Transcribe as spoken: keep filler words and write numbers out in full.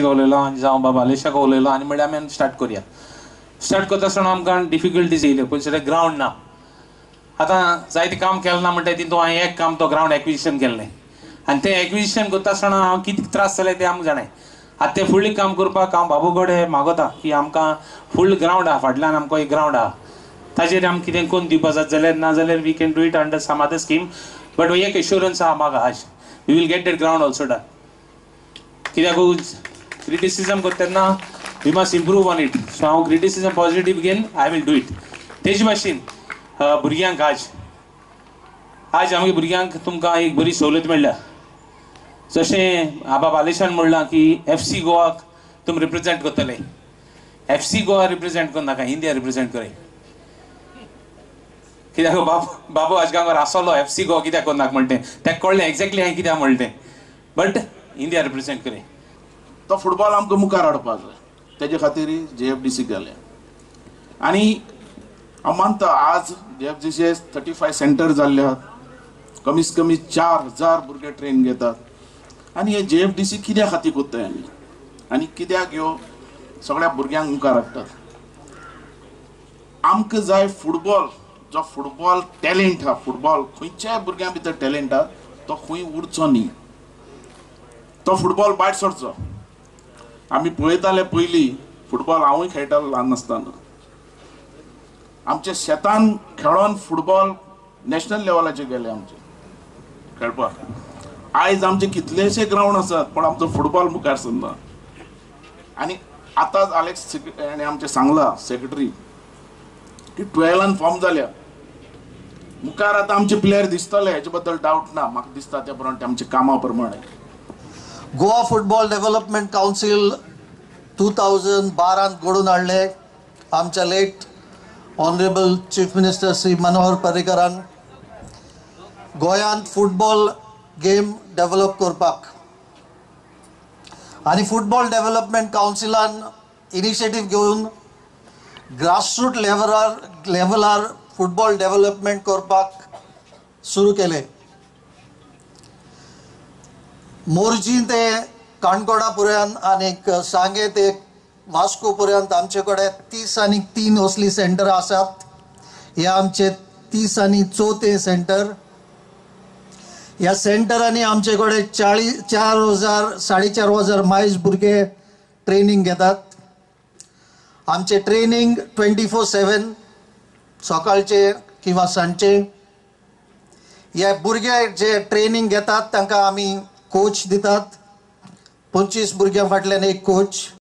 जावं बाबा लेशाक उलयलो आनी म्हणलें आमी स्टार्ट करूया। स्टार्ट करता आसतना आमकां डिफिकल्टीज येयल्यो, पूण सगळें ग्रावंड ना। आतां जायतें काम केलें ना म्हणटा तितूंत हांवें एक काम तो ग्रावंड एक्विजिशन केल्लें आनी तें एक्विजिशन करता आसतना हांव कितें त्रास जाले तें आमकां जाणें। आतां तें फुडलें काम करपाक हांव बाबू कडेन मागोता की आमकां फुल ग्रावंड आसा, फाटल्यान आमकां एक ग्रावंड आसा, ताजेर आमी कितें करून दिवपाक जाय जाल्यार ना जाल्यार we can do it under some other scheme, but हो एक एश्युरंस आसा म्हाका आज we will get that ground also done. कित्याक क्रिटिसिजम करता तेन्ना we must improve on it, so हांव क्रिटिसिजम पॉजिटीव घेन आय वील डू इट। तेजे भाशेन भुरग्यांक आज आज आमगे भुरग्यांक तुमकां एक बरी सवलत मेळ्ळ्या। जशें आबा बालेशान म्हणलां की एफ सी गोवाक तुमी रिप्रेजेंट करतले, एफ सी गोवा रिप्रेजेंट करनाका, इंडिया रिप्रेजेंट करे। कित्याक बाबू बाबू आजगांवर आसलो एफ सी गोवा कित्याक करनाका म्हणटा तें कळ्ळें एग्जॅक्टली हांवें कित्याक म्हणलें, बट इंडिया रिप्रेजेंट करे। तो फुटबॉल आमकां मुखार हाडपाक जाय, तेजे खातीर जे एफ डी सी गेले आनी हांव मानता आज जे F D C thirty five centre जाल्ले आसात, कमीस कमी चार हजार भुरगे ट्रेन घेतात। आनी हे जे एफ डी सी कित्या खातीर करतात आमी आनी कित्याक ह्यो सगळ्या भुरग्यांक मुखार हाडटात? आमकां जाय फुटबॉल, जो फुटबॉल टॅलेंट आसा, फुटबॉल खंयच्याय भुरग्यां भितर टॅलेंट आसा तो खंय उरचो न्ही, तो फुटबॉल भायर सरचो। आमी पळयताले पयलीं फुटबॉल, हांवूय खेळटालो ल्हान आसतना, आमच्या शेतान खेळोन फुटबॉल नॅशनल लेवलाचेर गेले आमचे खेळपाक। आयज आमचे कितलेशे ग्रावंड आसात पूण आमचो फुटबॉल मुखार सरना। आनी आतांच आलेक्स हाणें आमचें सांगलां सेक्रेटरी की ट्वेल्वान फॉर्म जाल्या मुखार आतां आमचे प्लेयर दिसतले, हेजे बद्दल डावट ना म्हाका दिसता, त्या प्रमाणे आमच्या कामा प्रमाणे। Goa football development council two thousand बारांत घडून हाडले आमच्या late honourable chief minister Shri Manohar पर्रीकरान, गोयांत फुटबॉल गेम डेव्हलप करपाक। आनी फुटबॉल डेव्हलपमेंट काउन्सिलान इनिशिएटीव घेवन ग्रासरूट लेवलार लेवलार फुटबॉल डेव्हलपमेंट करपाक सुरू केले। मोर्जी ते काणकोणा पर्यंत आनी सांगे ते वास्को पर्यंत आमचे कडेन तीस आनी तीन असली सेंटरां आसात। हे आमचे तीस आनी चवथे सेंटर, ह्या सेंटरांनी आमचे कडेन चाळीस चार हजार साडे चार हजार मायज भुरगे ट्रेनिंग घेतात। आमचे ट्रेनिंग ट्वेंटी फोर सेवन सकाळचे किंवा सांजचे। हे भुरगे जे ट्रेनिंग घेतात तांकां आमी कोच दितात, पंचवीस भुरग्यां फाटल्यान एक कोच।